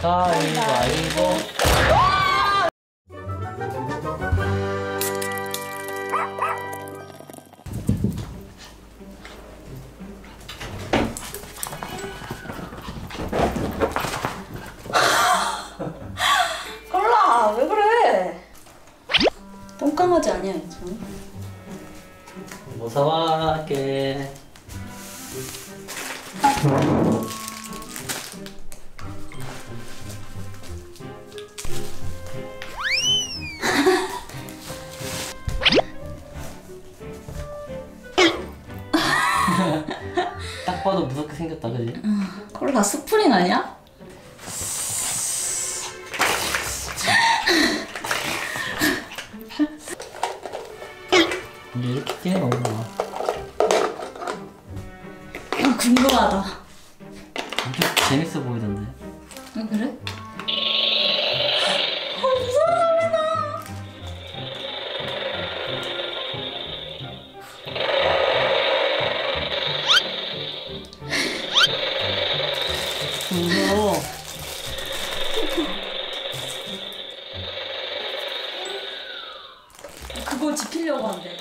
가위바위보. 콜라, 왜 그래? 똥강아지 아니야, 이쯤? 뭐 사와할게. 딱 봐도 무섭게 생겼다, 그지? 콜라 스프링 아니야? 근데 이렇게 끼는 거구나. 궁금하다. 엄청 재밌어 보이던데. 아, 그래? 무서워. 그거 지키려고 한대.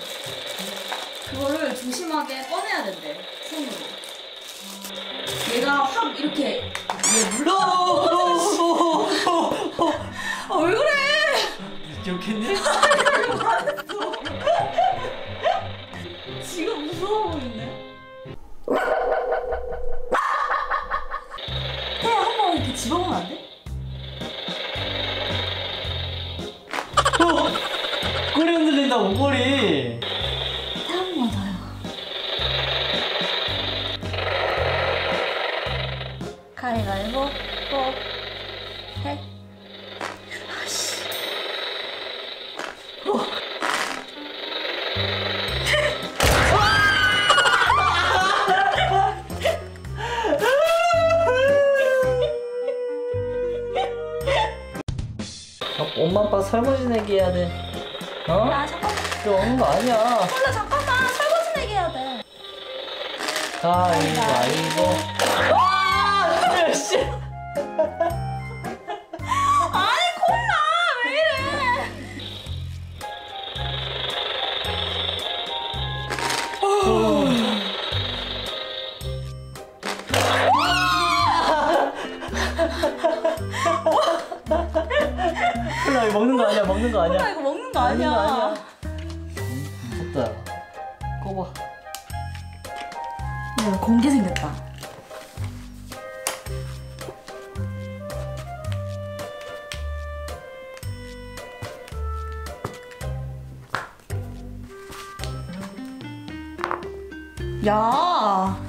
그거를 조심하게 꺼내야 된대, 손으로. 얘가 확 이렇게 물러. 아, 왜 그래? 기억했네? 지가 무서워 보이네. 집어보면 안 돼? 꼬리 흔들린다, 목걸이. 땀 묻어요. 가위바위보, 꼭, 해. 아씨. 엄마 아빠 설거지 내기 해야 돼. 어? 나 잠깐만. 이거 없는 거 아니야. 콜라 잠깐만, 설거지 내기 해야 돼. 가위바위보. 와! 씨. 아니 콜라 왜 이래? 콜라 이거 먹는 거 아니야, 먹는 거 아니야. 콜라 이거 먹는 거 아니야. 무섭다. 꺼봐. 야, 공기 생겼다. 야.